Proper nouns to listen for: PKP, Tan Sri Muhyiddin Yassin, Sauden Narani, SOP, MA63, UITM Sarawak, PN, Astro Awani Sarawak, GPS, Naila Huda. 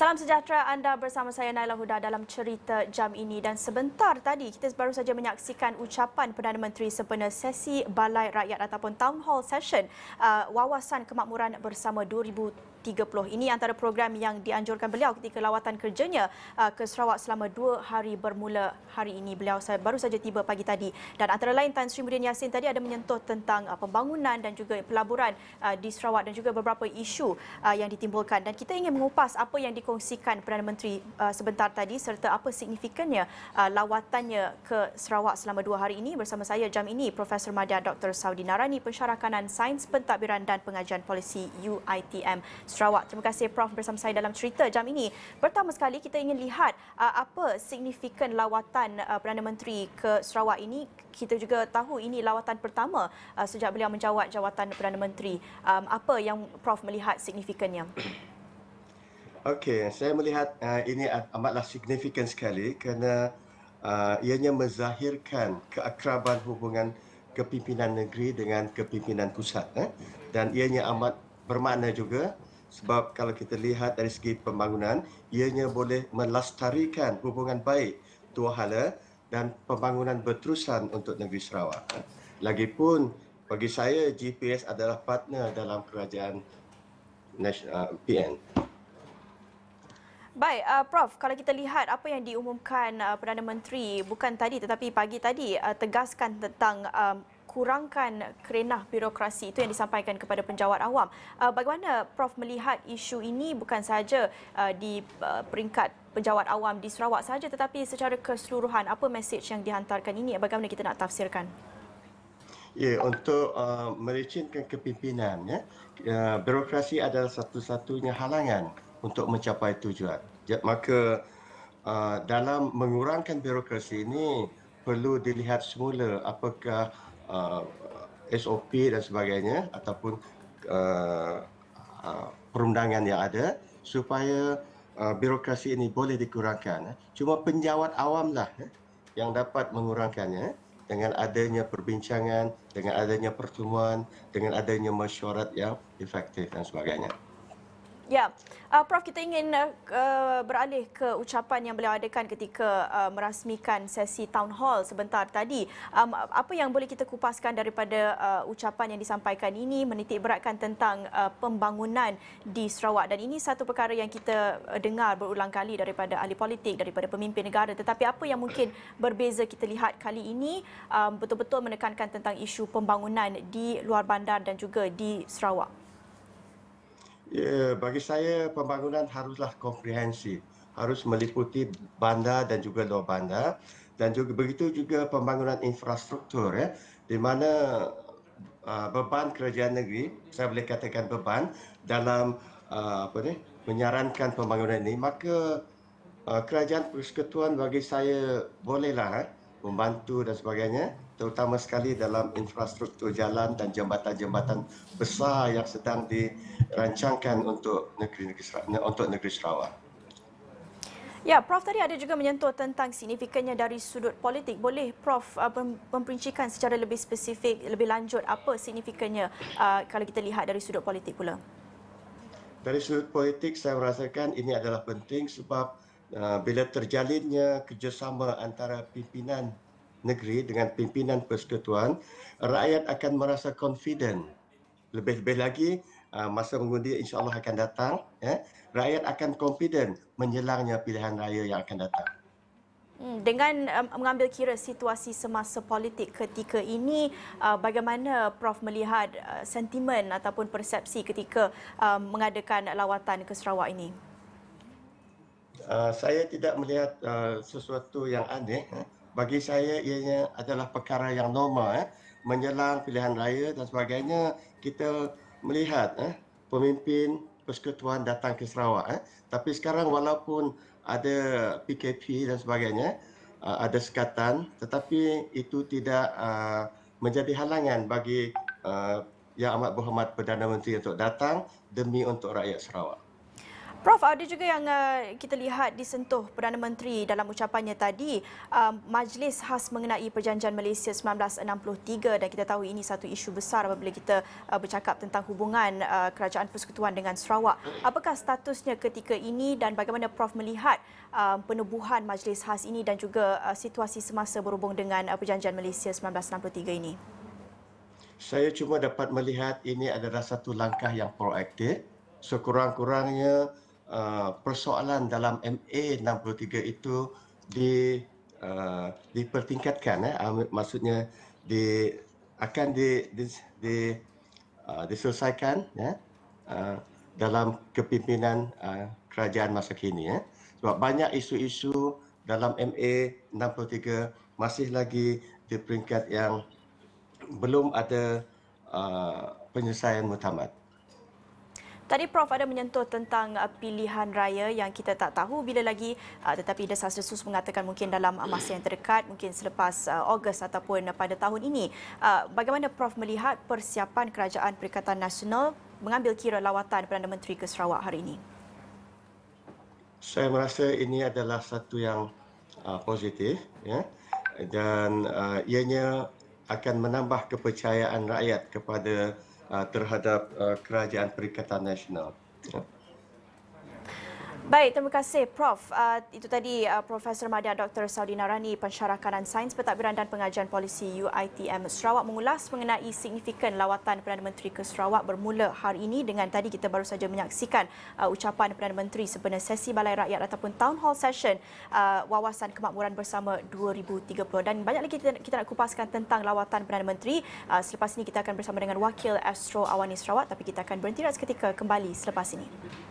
Salam sejahtera, anda bersama saya Naila Huda dalam cerita jam ini, dan sebentar tadi kita baru saja menyaksikan ucapan Perdana Menteri sempena sesi Balai Rakyat ataupun Town Hall Session Wawasan Kemakmuran Bersama 2030. Ini antara program yang dianjurkan beliau ketika lawatan kerjanya ke Sarawak selama 2 hari bermula hari ini. Beliau baru saja tiba pagi tadi, dan antara lain Tan Sri Muhyiddin Yassin tadi ada menyentuh tentang pembangunan dan juga pelaburan di Sarawak dan juga beberapa isu yang ditimbulkan, dan kita ingin mengupas apa yang dikongsikan Perdana Menteri sebentar tadi serta apa signifikannya lawatannya ke Sarawak selama 2 hari ini. Bersama saya jam ini Profesor Madya Dr. Sauden Narani, Pensyarah Kanan Sains Pentadbiran dan Pengajian Polisi UITM Sarawak. Terima kasih Prof bersama saya dalam cerita jam ini. Pertama sekali kita ingin lihat apa signifikan lawatan Perdana Menteri ke Sarawak ini. Kita juga tahu ini lawatan pertama sejak beliau menjawat jawatan Perdana Menteri. Apa yang Prof melihat signifikannya? Okey, saya melihat ini amatlah signifikan sekali kerana ianya menzahirkan keakraban hubungan kepimpinan negeri dengan kepimpinan pusat. Dan ianya amat bermakna juga sebab kalau kita lihat dari segi pembangunan, ianya boleh melestarikan hubungan baik dua hala dan pembangunan berterusan untuk negeri Sarawak. Lagipun bagi saya GPS adalah partner dalam kerajaan PN. Baik, Prof, kalau kita lihat apa yang diumumkan Perdana Menteri bukan tadi tetapi pagi tadi, tegaskan tentang kurangkan kerenah birokrasi, itu yang disampaikan kepada penjawat awam. Bagaimana Prof melihat isu ini bukan sahaja di peringkat penjawat awam di Sarawak sahaja tetapi secara keseluruhan, apa mesej yang dihantarkan ini, bagaimana kita nak tafsirkan? Ya, untuk mericinkan kepimpinan, birokrasi adalah satu-satunya halangan untuk mencapai tujuan. Maka dalam mengurangkan birokrasi ini perlu dilihat semula apakah SOP dan sebagainya ataupun perundangan yang ada supaya birokrasi ini boleh dikurangkan. Cuma penjawat awamlah yang dapat mengurangkannya dengan adanya perbincangan, dengan adanya pertemuan, dengan adanya mesyuarat yang efektif dan sebagainya. Ya, Prof, kita ingin beralih ke ucapan yang beliau adakan ketika merasmikan sesi Town Hall sebentar tadi. Apa yang boleh kita kupaskan daripada ucapan yang disampaikan ini, menitik beratkan tentang pembangunan di Sarawak, dan ini satu perkara yang kita dengar berulang kali daripada ahli politik, daripada pemimpin negara. Tetapi apa yang mungkin berbeza kita lihat kali ini betul-betul menekankan tentang isu pembangunan di luar bandar dan juga di Sarawak. Ya, bagi saya pembangunan haruslah komprehensif, harus meliputi bandar dan juga luar bandar, dan juga begitu juga pembangunan infrastruktur di mana beban kerajaan negeri, saya boleh katakan beban dalam menyarankan pembangunan ini, maka kerajaan persekutuan bagi saya bolehlah membantu dan sebagainya, terutama sekali dalam infrastruktur jalan dan jambatan-jambatan besar yang sedang dirancangkan untuk negeri Sarawak. Ya, Prof tadi ada juga menyentuh tentang signifikannya dari sudut politik. Boleh Prof memperincikan secara lebih spesifik, lebih lanjut apa signifikannya kalau kita lihat dari sudut politik pula? Dari sudut politik saya merasakan ini adalah penting sebab bila terjalinnya kerjasama antara pimpinan negeri dengan pimpinan persekutuan, rakyat akan merasa confident. Lebih-lebih lagi masa mengundi insya-Allah akan datang, rakyat akan confident menjelangnya pilihan raya yang akan datang. Dengan mengambil kira situasi semasa politik ketika ini, bagaimana Prof melihat sentimen ataupun persepsi ketika mengadakan lawatan ke Sarawak ini? Saya tidak melihat sesuatu yang aneh. Bagi saya ianya adalah perkara yang normal. Menjelang pilihan raya dan sebagainya, kita melihat pemimpin persekutuan datang ke Sarawak. Tapi sekarang walaupun ada PKP dan sebagainya, ada sekatan, tetapi itu tidak menjadi halangan bagi Yang Amat Berhormat Perdana Menteri untuk datang demi untuk rakyat Sarawak. Prof, ada juga yang kita lihat disentuh Perdana Menteri dalam ucapannya tadi, Majlis Khas mengenai Perjanjian Malaysia 1963, dan kita tahu ini satu isu besar apabila kita bercakap tentang hubungan Kerajaan Persekutuan dengan Sarawak. Apakah statusnya ketika ini dan bagaimana Prof melihat penubuhan Majlis Khas ini dan juga situasi semasa berhubung dengan Perjanjian Malaysia 1963 ini? Saya cuma dapat melihat ini adalah satu langkah yang proaktif. Sekurang-kurangnya persoalan dalam MA63 itu dipertingkatkan, maksudnya diselesaikan dalam kepimpinan kerajaan masa kini. Sebab banyak isu-isu dalam MA63 masih lagi di peringkat yang belum ada penyelesaian mutamat. Tadi Prof ada menyentuh tentang pilihan raya yang kita tak tahu bila lagi, tetapi Desastresus mengatakan mungkin dalam masa yang terdekat, mungkin selepas Ogos ataupun pada tahun ini. Bagaimana Prof melihat persiapan Kerajaan Perikatan Nasional mengambil kira lawatan Perdana Menteri ke Sarawak hari ini? Saya merasa ini adalah satu yang positif, dan ianya akan menambah kepercayaan rakyat kepada terhadap Kerajaan Perikatan Nasional. Baik, terima kasih Prof. Itu tadi Profesor Madya Dr. Sauden Narani, pensyarah kanan Sains Pentadbiran dan Pengajian Polisi UiTM Sarawak, mengulas mengenai signifikan lawatan Perdana Menteri ke Sarawak bermula hari ini. Dengan tadi kita baru saja menyaksikan ucapan Perdana Menteri sempena sesi Balai Rakyat ataupun Town Hall Session Wawasan Kemakmuran Bersama 2030. Dan banyak lagi kita nak kupaskan tentang lawatan Perdana Menteri. Selepas ini kita akan bersama dengan Wakil Astro Awani Sarawak, tapi kita akan berhenti seketika, kembali selepas ini.